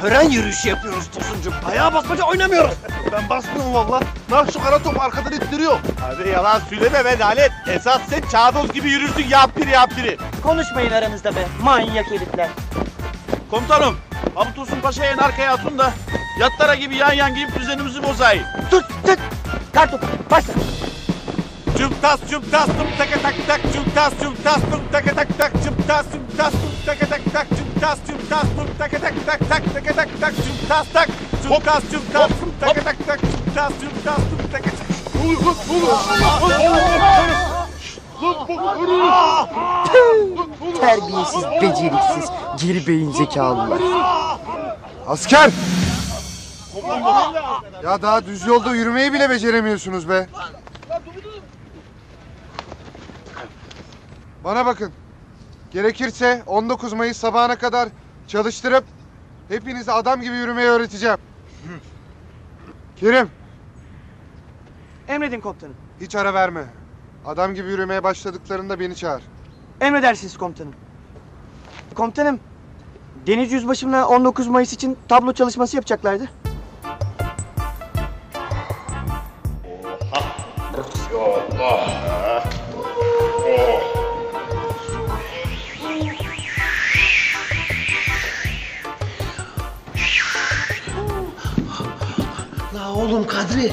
Tören yürüyüşü yapıyoruz Tosuncuğum. Ayağa basmaca oynamıyoruz. Ben basmıyorum valla. Bak şu kara top arkadan ittiriyor. Abi yalan söyleme be lanet. Esas sen çağdoz gibi yürürsün yap biri. Konuşmayın aranızda be manyak herifler. Komutanım, Abu Tosun Paşa'yı en arkaya atın da yatlara gibi yan giyip düzenimizi bozayım. Tut. Kartopu, başla. Cümtas cümtas tum taka tak tak cümtas tum taka tak tak cümtas tum taka tak tak cümtas tum taka tak tak taka tak tak cümtas tum taka tak tak cümtas tum taka tak. Terbiyesiz, beceriksiz, geri beyin zekalılar. Asker! Ya daha düz yolda yürümeyi bile beceremiyorsunuz be. Bana bakın, gerekirse 19 Mayıs sabahına kadar çalıştırıp hepinizi adam gibi yürümeyi öğreteceğim. Kerim. Emredin komutanım. Hiç ara verme. Adam gibi yürümeye başladıklarında beni çağır. Emredersiniz komutanım. Komutanım, Deniz Yüzbaşımla 19 Mayıs için tablo çalışması yapacaklardı. La oğlum Kadri,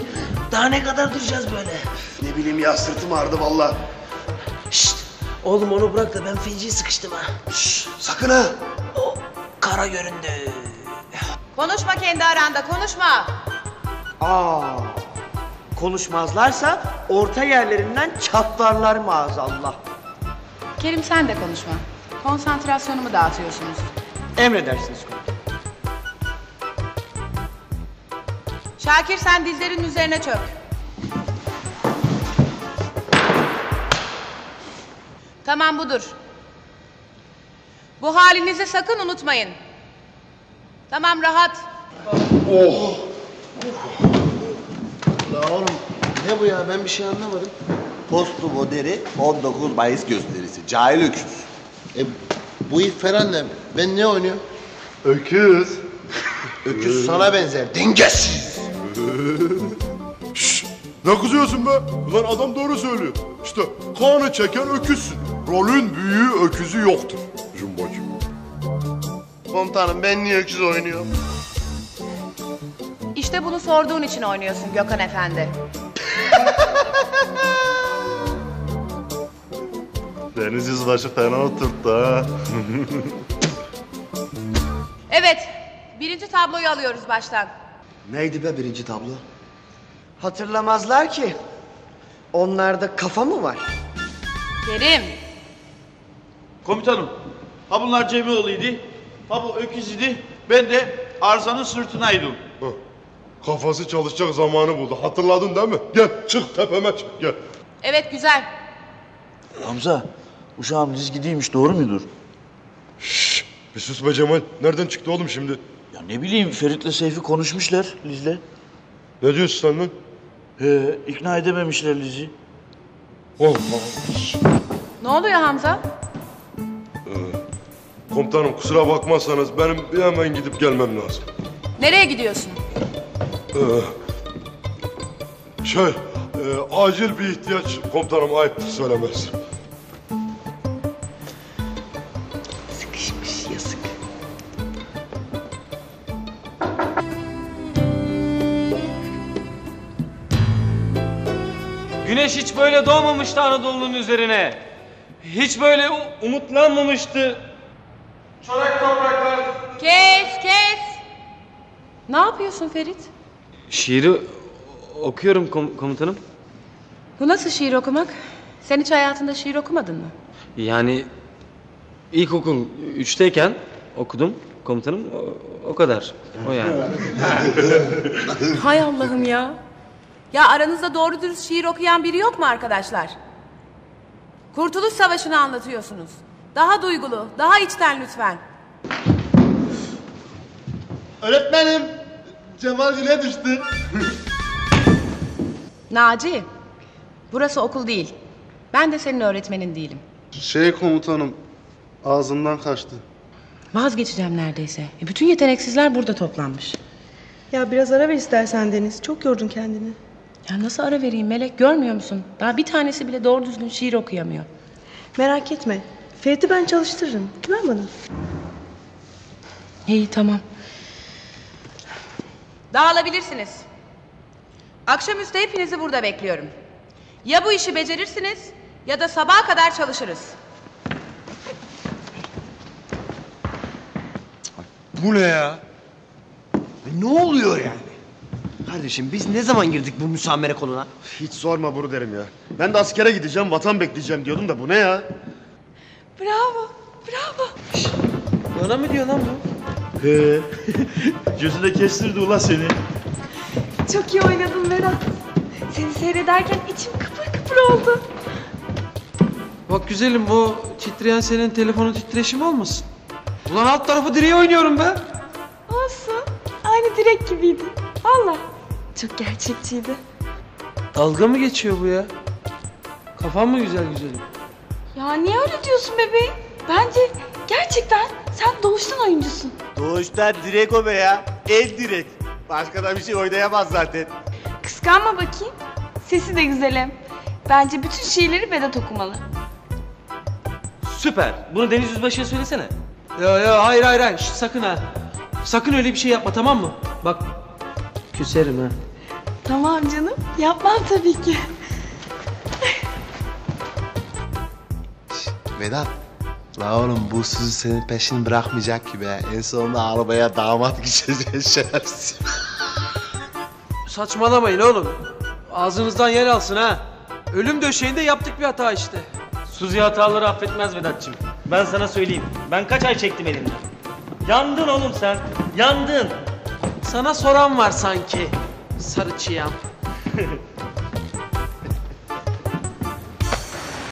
daha ne kadar duracağız böyle? Ne bileyim ya, sırtım ağrıdı vallahi. Şşt! Oğlum onu bırak da ben feciyi sıkıştım ha. Şşt! Sakın ha! O kara göründü. Konuşma kendi aranda, konuşma! Aa! Konuşmazlarsa orta yerlerinden çatlarlar maazallah. Kerim sen de konuşma. Konsantrasyonumu dağıtıyorsunuz. Emredersiniz komutanım. Şakir sen dizlerin üzerine çök. Tamam budur. Bu halinizi sakın unutmayın. Tamam rahat. Oh! La oğlum ne bu ya, ben bir şey anlamadım. Postu moderi 19 Mayıs gösterisi. Cahil öküz. Bu it Feren'le ben ne oynuyorum? Öküz. Öküz sana benzer. Dengesiz. Şşş! Ne kızıyorsun be? Ulan adam doğru söylüyor. İşte kanı çeken öküzsün. Rolün büyüğü öküzü yoktur. Cümbacım. Komutanım ben niye öküz oynuyorum? İşte bunu sorduğun için oynuyorsun Gökhan Efendi. Deniz Yüzbaşı fena oturttu ha. Evet. Birinci tabloyu alıyoruz baştan. Neydi be birinci tablo? Hatırlamazlar ki. Onlarda kafa mı var? Kerim. Komutanım. Ha bunlar Cemioğlu'ydu. Ha bu öküz idi. Ben de Arzan'ın sırtınaydım. Heh. Kafası çalışacak zamanı buldu. Hatırladın değil mi? Gel çık tepeme çık gel. Evet güzel. Hamza. Uşağım diz gidiymiş doğru mudur? Şşş. Bir sus be Cemal. Nereden çıktı oğlum şimdi? Ya ne bileyim, Ferit'le Seyfi konuşmuşlar Liz'le. Ne diyorsun sen lan? İkna edememişler Liz'i. Allah Allah. Ne oluyor Hamza? Komutanım kusura bakmazsanız benim hemen gidip gelmem lazım. Nereye gidiyorsun? Acil bir ihtiyaç komutanım, ayıptır söylemez. Güneş hiç böyle doğmamıştı Anadolu'nun üzerine. Hiç böyle umutlanmamıştı. Çorak topraklar. Kes. Ne yapıyorsun Ferit? Şiiri okuyorum komutanım. Bu nasıl şiir okumak? Sen hiç hayatında şiir okumadın mı? Yani ilkokul 3'teyken okudum komutanım. O kadar. O yani. Hay Allah'ım ya. Ya aranızda doğru dürüst şiir okuyan biri yok mu arkadaşlar? Kurtuluş Savaşı'nı anlatıyorsunuz. Daha duygulu, daha içten lütfen. Öğretmenim, Cemal yine düştü. Naci, burası okul değil. Ben de senin öğretmenin değilim. Komutanım, ağzımdan kaçtı. Vazgeçeceğim neredeyse. Bütün yeteneksizler burada toplanmış. Ya biraz ara ver istersen Deniz. Çok yordun kendini. Ya nasıl ara vereyim Melek? Görmüyor musun? Daha bir tanesi bile doğru düzgün şiir okuyamıyor. Merak etme. Ferit'i ben çalıştırırım. Güven bana. İyi, tamam. Dağılabilirsiniz. Akşamüstü hepinizi burada bekliyorum. Ya bu işi becerirsiniz ya da sabaha kadar çalışırız. Bu ne ya? Ne oluyor yani? Kardeşim biz ne zaman girdik bu müsamere konuna? Hiç sorma bunu derim ya. Ben de askere gideceğim, vatan bekleyeceğim diyordum da bu ne ya? Bravo, bravo. Şişt, bana mı diyor lan bu? He. Gözü de kestirdi ulan seni. Çok iyi oynadın Berat. Seni seyrederken içim kıpır kıpır oldu. Bak güzelim, o titreyen senin telefonun titreşimi olmasın? Ulan alt tarafı direğe oynuyorum ben. Olsun. Aynı direk gibiydi. Vallahi çok gerçekçiydi. Dalga mı geçiyor bu ya? Kafan mı güzel güzelim? Ya niye öyle diyorsun bebeğim? Bence gerçekten sen doğuştan oyuncusun. Doğuştan direk o be ya. El direk. Başka da bir şey oynayamaz zaten. Kıskanma bakayım. Sesi de güzelim. Bence bütün şiirleri Vedat okumalı. Süper. Bunu Deniz Yüzbaşı'ya söylesene. Ya hayır. Şişt, sakın ha. Sakın öyle bir şey yapma, tamam mı? Bak küserim ha. Tamam canım. Yapmam tabii ki. Vedat. La oğlum bu Suzi senin peşini bırakmayacak ki be. En sonunda arabaya damat geçeceğiz şerefsiz. Saçmalamayın oğlum. Ağzınızdan yer alsın ha. Ölüm döşeğinde yaptık bir hata işte. Suzi hataları affetmez Vedat'cığım. Ben sana söyleyeyim. Ben kaç ay çektim elimden. Yandın oğlum sen. Yandın. Sana soran var sanki. Sarı çiyan.